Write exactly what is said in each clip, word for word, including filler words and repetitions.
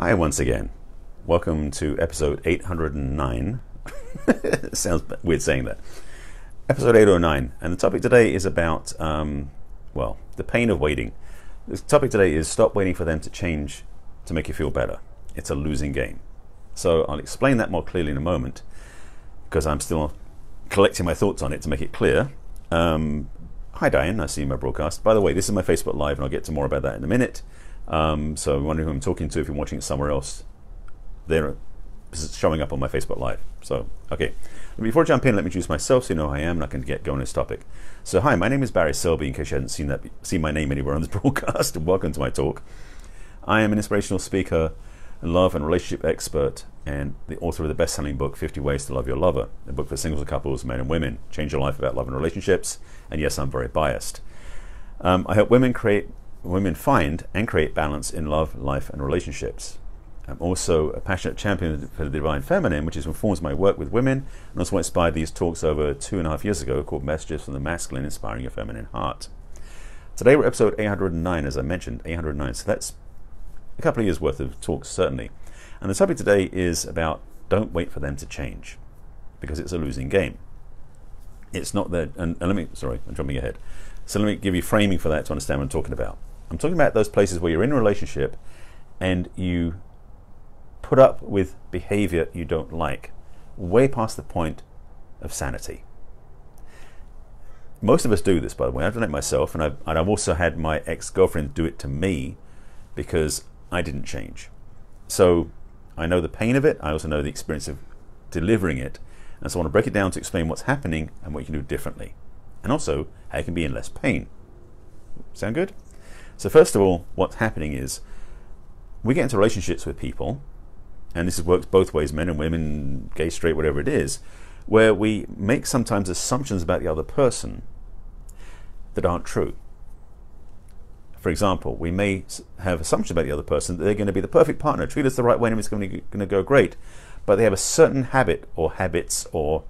Hi once again. Welcome to episode eight hundred nine. Sounds weird saying that. Episode eight oh nine, and the topic today is about, um, well, the pain of waiting. The topic today is stop waiting for them to change to make you feel better. It's a losing game. So I'll explain that more clearly in a moment, because I'm still collecting my thoughts on it to make it clear. Um, hi Diane, I see my broadcast. By the way, this is my Facebook Live, and I'll get to more about that in a minute. Um, so I'm wondering who I'm talking to. If you're watching it somewhere else, they're showing up on my Facebook Live. So, okay. Before I jump in, let me introduce myself so you know who I am, and I can get going on this topic. So, hi, my name is Barry Selby, in case you hadn't seen that, seen my name anywhere on this broadcast. Welcome to my talk. I am an inspirational speaker, love and relationship expert, and the author of the best-selling book, fifty Ways To Love Your Lover, a book for singles and couples, men and women. Change your life about love and relationships. And yes, I'm very biased. Um, I help women create women find and create balance in love, life, and relationships. I'm also a passionate champion for the divine feminine, which informs my work with women, and also inspired these talks over two and a half years ago called Messages from the Masculine Inspiring Your Feminine Heart. Today we're episode eight hundred nine, as I mentioned, eight hundred nine, so that's a couple of years worth of talks, certainly. And the topic today is about don't wait for them to change, because it's a losing game. It's not that, and, and let me, sorry, I'm jumping ahead. So let me give you framing for that to understand what I'm talking about. I'm talking about those places where you're in a relationship and you put up with behavior you don't like, way past the point of sanity. Most of us do this, by the way. I've done it myself, and I've, and I've also had my ex-girlfriend do it to me because I didn't change. So I know the pain of it. I also know the experience of delivering it. And so I want to break it down to explain what's happening and what you can do differently, and also how you can be in less pain. Sound good? So first of all, what's happening is we get into relationships with people, and this works both ways, men and women, gay, straight, whatever it is, where we make sometimes assumptions about the other person that aren't true. For example, we may have assumptions about the other person that they're going to be the perfect partner, treat us the right way, and it's going to go great, but they have a certain habit or habits or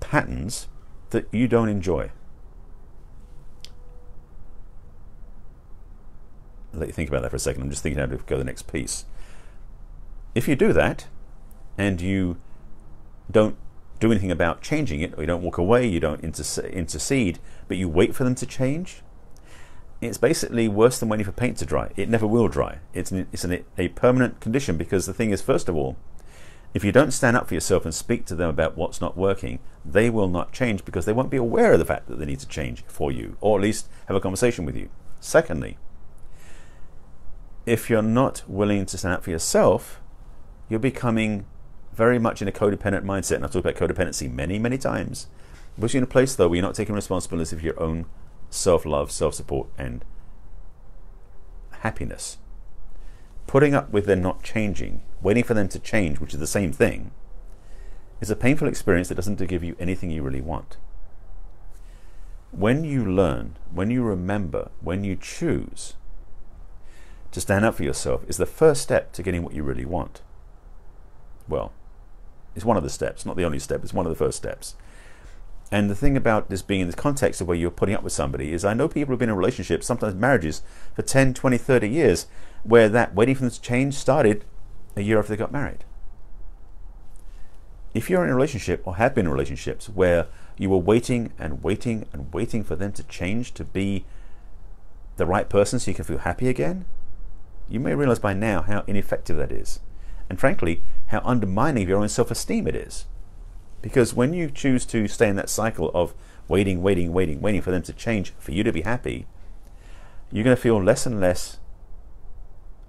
patterns that you don't enjoy. I'll let you think about that for a second. I'm just thinking how to go to the next piece. If you do that and you don't do anything about changing it, or you don't walk away, you don't intercede, but you wait for them to change, it's basically worse than waiting for paint to dry. It never will dry. It's an, it's an, a permanent condition, because the thing is, first of all, if you don't stand up for yourself and speak to them about what's not working, they will not change, because they won't be aware of the fact that they need to change for you, or at least have a conversation with you. Secondly, if you're not willing to stand up for yourself, you're becoming very much in a codependent mindset, and I've talked about codependency many, many times. But you're in a place, though, where you're not taking responsibility for your own self-love, self-support, and happiness. Putting up with them not changing, waiting for them to change, which is the same thing, is a painful experience that doesn't give you anything you really want. When you learn, when you remember, when you choose to stand up for yourself, is the first step to getting what you really want. Well, it's one of the steps, not the only step, it's one of the first steps. And the thing about this being in the context of where you're putting up with somebody is, I know people who've been in relationships, sometimes marriages, for ten, twenty, thirty years, where that waiting for them to change started a year after they got married. If you're in a relationship, or have been in relationships, where you were waiting and waiting and waiting for them to change to be the right person so you can feel happy again, you may realize by now how ineffective that is. And frankly, how undermining of your own self-esteem it is. Because when you choose to stay in that cycle of waiting, waiting, waiting, waiting for them to change for you to be happy, you're going to feel less and less,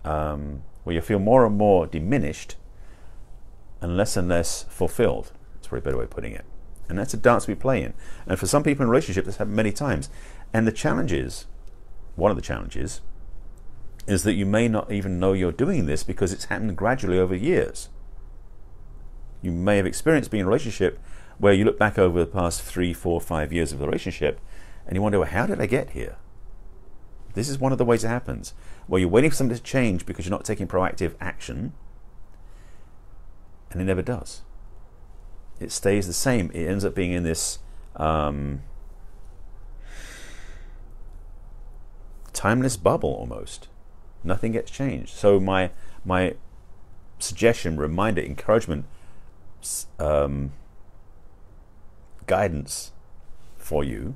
um, well, you'll feel more and more diminished and less and less fulfilled. That's probably a better way of putting it. And that's a dance we play in. And for some people in relationships, that's happened many times. And the challenge is, one of the challenges, is that you may not even know you're doing this, because it's happened gradually over years. You may have experienced being in a relationship where you look back over the past three, four, five years of the relationship and you wonder, well, how did I get here? This is one of the ways it happens. Well, you're waiting for something to change because you're not taking proactive action, and it never does. It stays the same. It ends up being in this um, timeless bubble almost. Nothing gets changed. So my my suggestion, reminder, encouragement, um, guidance for you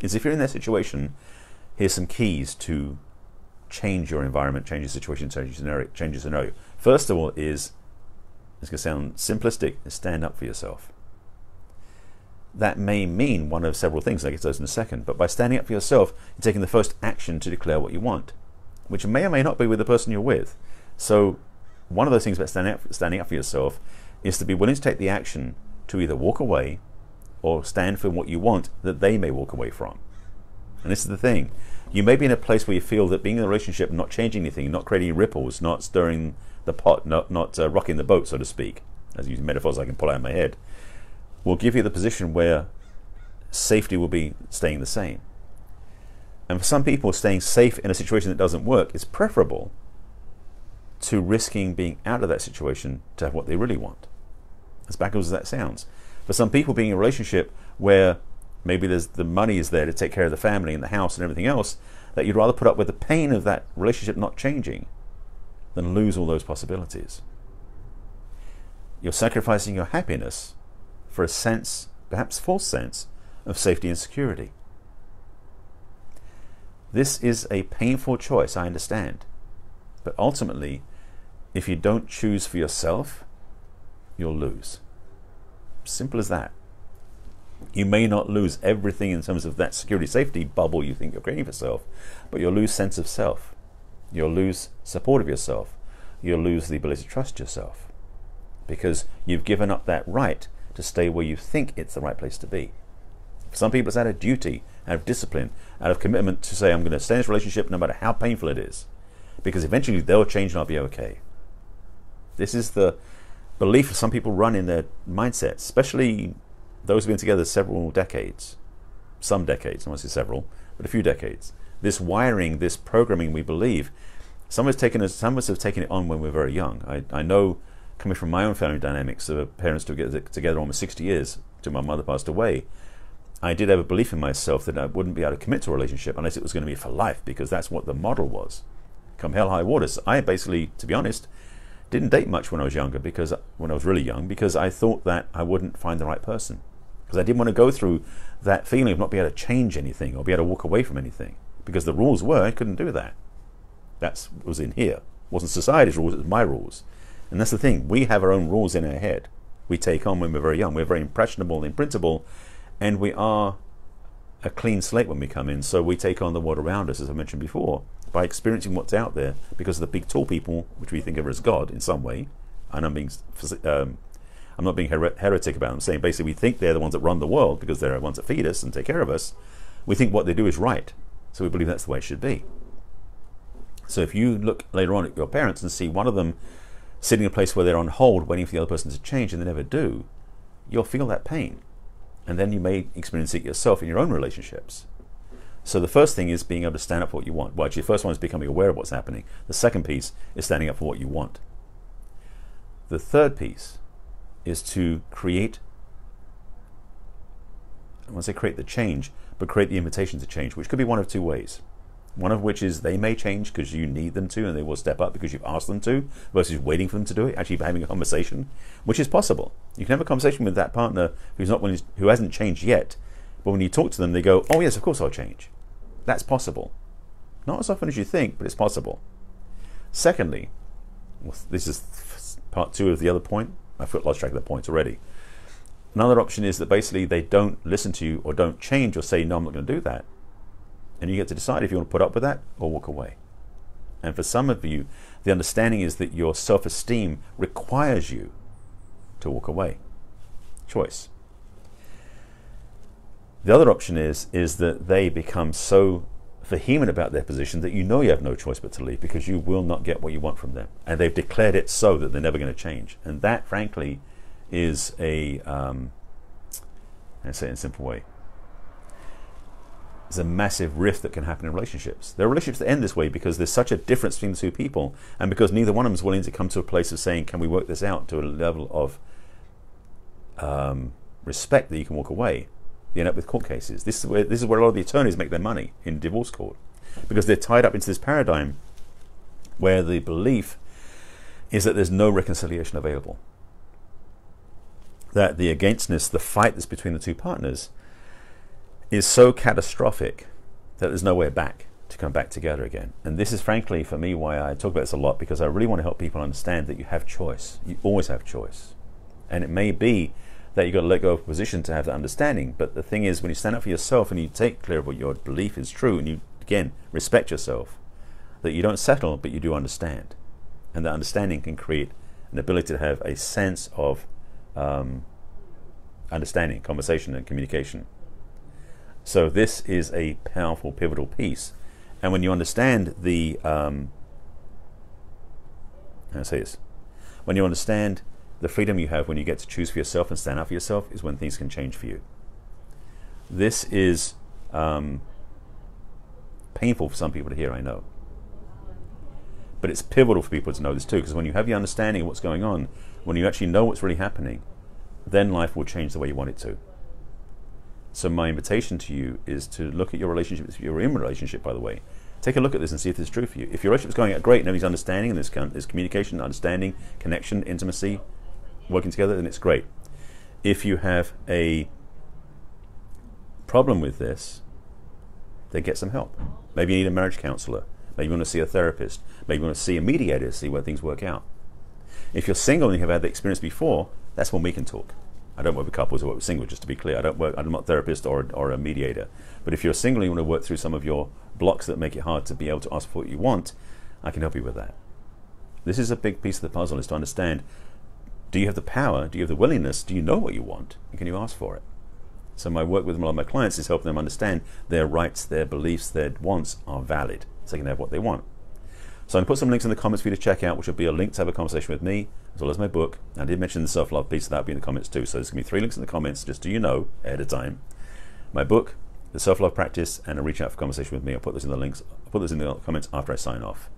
is, if you're in that situation, here's some keys to change your environment, change your situation, change your scenario. Change your scenario. First of all is, it's going to sound simplistic, is stand up for yourself. That may mean one of several things, and I'll get to those in a second, but by standing up for yourself, you're taking the first action to declare what you want, which may or may not be with the person you're with. So one of those things about standing up, standing up for yourself is to be willing to take the action to either walk away or stand for what you want that they may walk away from. And this is the thing. You may be in a place where you feel that being in a relationship, not changing anything, not creating ripples, not stirring the pot, not, not uh, rocking the boat, so to speak, as using metaphors I can pull out of my head, will give you the position where safety will be staying the same. And for some people, staying safe in a situation that doesn't work is preferable to risking being out of that situation to have what they really want. As backwards as that sounds. For some people, being in a relationship where maybe there's the money is there to take care of the family and the house and everything else, that you'd rather put up with the pain of that relationship not changing than lose all those possibilities. You're sacrificing your happiness for a sense, perhaps false sense, of safety and security. This is a painful choice, I understand. But ultimately, if you don't choose for yourself, you'll lose. Simple as that. You may not lose everything in terms of that security, safety bubble you think you're creating for yourself, but you'll lose sense of self. You'll lose support of yourself. You'll lose the ability to trust yourself because you've given up that right to stay where you think it's the right place to be. For some people, it's out of duty, out of discipline, out of commitment to say, I'm going to stay in this relationship no matter how painful it is, because eventually they'll change and I'll be okay. This is the belief some people run in their mindsets, especially those who've been together several decades, some decades, I want to say several, but a few decades. This wiring, this programming we believe, some of us, taken, some of us have taken it on when we're very young. I, I know, coming from my own family dynamics, the parents took together almost sixty years till my mother passed away, I did have a belief in myself that I wouldn't be able to commit to a relationship unless it was going to be for life, because that's what the model was. Come hell, high water. So I basically, to be honest, didn't date much when I was younger, because when I was really young, because I thought that I wouldn't find the right person, because I didn't want to go through that feeling of not being able to change anything or be able to walk away from anything, because the rules were I couldn't do that. That was in here. It wasn't society's rules, it was my rules. And that's the thing, we have our own rules in our head. We take on when we're very young. We're very impressionable and imprintable, and we are a clean slate when we come in, so we take on the world around us, as I mentioned before, by experiencing what's out there, because of the big tall people, which we think of as God in some way, and I'm being, um, I'm not being her heretic about it. I'm saying basically we think they're the ones that run the world because they're the ones that feed us and take care of us. We think what they do is right, so we believe that's the way it should be. So if you look later on at your parents and see one of them sitting in a place where they're on hold waiting for the other person to change and they never do, you'll feel that pain. And then you may experience it yourself in your own relationships. So the first thing is being able to stand up for what you want. Well, actually, the first one is becoming aware of what's happening. The second piece is standing up for what you want. The third piece is to create, I don't want to say create the change, but create the invitation to change, which could be one of two ways. One of which is they may change because you need them to and they will step up because you've asked them to, versus waiting for them to do it, actually having a conversation, which is possible. You can have a conversation with that partner who's not willing, who hasn't changed yet, but when you talk to them, they go, oh yes, of course I'll change. That's possible. Not as often as you think, but it's possible. Secondly, well, this is part two of the other point. I've got lost track of the points already. Another option is that basically they don't listen to you or don't change or say, no, I'm not going to do that. And you get to decide if you want to put up with that or walk away. And for some of you, the understanding is that your self-esteem requires you to walk away. Choice. The other option is, is that they become so vehement about their position that you know you have no choice but to leave, because you will not get what you want from them. And they've declared it so that they're never going to change. And that, frankly, is a, um, let's say it in a simple way, there's a massive rift that can happen in relationships. There are relationships that end this way because there's such a difference between the two people, and because neither one of them is willing to come to a place of saying, can we work this out to a level of um, respect that you can walk away. You end up with court cases. This is where, this is where a lot of the attorneys make their money, in divorce court, because they're tied up into this paradigm where the belief is that there's no reconciliation available. That the againstness, the fight that's between the two partners, is so catastrophic that there's no way back to come back together again. And this is frankly for me why I talk about this a lot, because I really want to help people understand that you have choice. You always have choice. And it may be that you've got to let go of a position to have that understanding, but the thing is, when you stand up for yourself and you take clear of what your belief is true, and you again respect yourself, that you don't settle, but you do understand. And that understanding can create an ability to have a sense of um, understanding, conversation and communication. So this is a powerful, pivotal piece. And when you understand the um, how do I say this? When you understand the freedom you have when you get to choose for yourself and stand up for yourself, is when things can change for you. This is um, painful for some people to hear, I know. But it's pivotal for people to know this too, because when you have the understanding of what's going on, when you actually know what's really happening, then life will change the way you want it to. So my invitation to you is to look at your relationship, if you're in a relationship, by the way. Take a look at this and see if this is true for you. If your relationship's going out great and everybody's understanding, and there's, there's communication, understanding, connection, intimacy, working together, then it's great. If you have a problem with this, then get some help. Maybe you need a marriage counselor. Maybe you want to see a therapist. Maybe you want to see a mediator to see where things work out. If you're single and you have had the experience before, that's when we can talk. I don't work with couples, I work with single, just to be clear. I don't work, I'm not a therapist or, or a mediator. But if you're single and you want to work through some of your blocks that make it hard to be able to ask for what you want, I can help you with that. This is a big piece of the puzzle, is to understand, do you have the power? Do you have the willingness? Do you know what you want? And can you ask for it? So my work with a lot of my clients is helping them understand their rights, their beliefs, their wants are valid, so they can have what they want. So I'm going to put some links in the comments for you to check out, which will be a link to have a conversation with me, as well as my book. I did mention the self-love piece, so that'll be in the comments too. So there's going to be three links in the comments, just so you know ahead of time. My book, the self-love practice, and a reach out for conversation with me. I'll put those in the links. I'll put those in the comments after I sign off.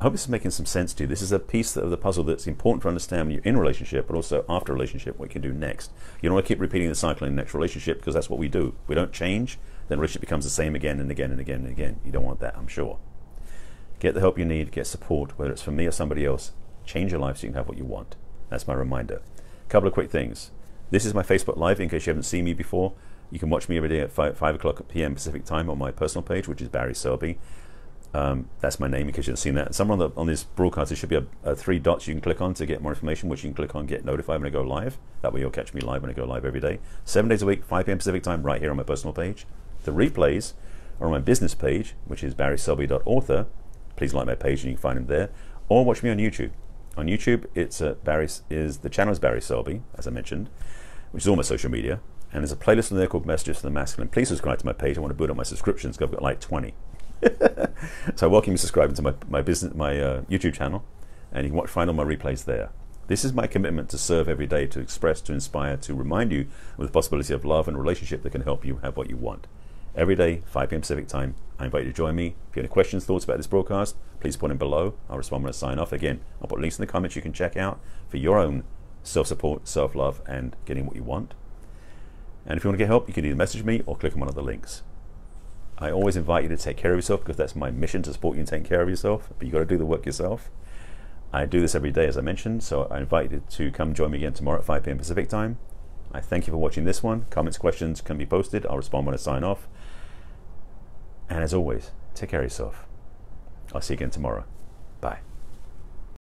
I hope this is making some sense to you. This is a piece of the puzzle that's important to understand when you're in a relationship, but also after a relationship, what you can do next. You don't want to keep repeating the cycle in the next relationship, because that's what we do. If we don't change, then the relationship becomes the same again and again and again and again. You don't want that, I'm sure. Get the help you need, get support, whether it's from me or somebody else. Change your life so you can have what you want. That's my reminder. A couple of quick things. This is my Facebook Live, in case you haven't seen me before. You can watch me every day at five o'clock p m Pacific time on my personal page, which is Barry Selby. Um, that's my name, in case you haven't seen that. Somewhere on, the, on this broadcast, there should be a, a three dots you can click on to get more information, which you can click on, get notified when I go live. That way you'll catch me live when I go live every day. Seven days a week, five p m Pacific time, right here on my personal page. The replays are on my business page, which is barry selby dot author. Please like my page and you can find them there. Or watch me on YouTube. On YouTube, it's uh, Barry, is, the channel is Barry Selby, as I mentioned, which is all my social media. And there's a playlist in there called Messages from the Masculine. Please subscribe to my page. I want to build up my subscriptions, because I've got like twenty. So I welcome you subscribing to my, my, business, my uh, YouTube channel, and you can watch, find all my replays there. This is my commitment to serve every day, to express, to inspire, to remind you of the possibility of love and a relationship that can help you have what you want. Every day, five p m Pacific time, I invite you to join me. If you have any questions, thoughts about this broadcast, please put them below. I'll respond when I sign off. Again, I'll put links in the comments you can check out for your own self-support, self-love, and getting what you want. And if you want to get help, you can either message me or click on one of the links. I always invite you to take care of yourself, because that's my mission, to support you in taking care of yourself, but you've got to do the work yourself. I do this every day, as I mentioned, so I invite you to come join me again tomorrow at five p m Pacific time. I thank you for watching this one. Comments, questions can be posted. I'll respond when I sign off. And as always, take care of yourself. I'll see you again tomorrow. Bye.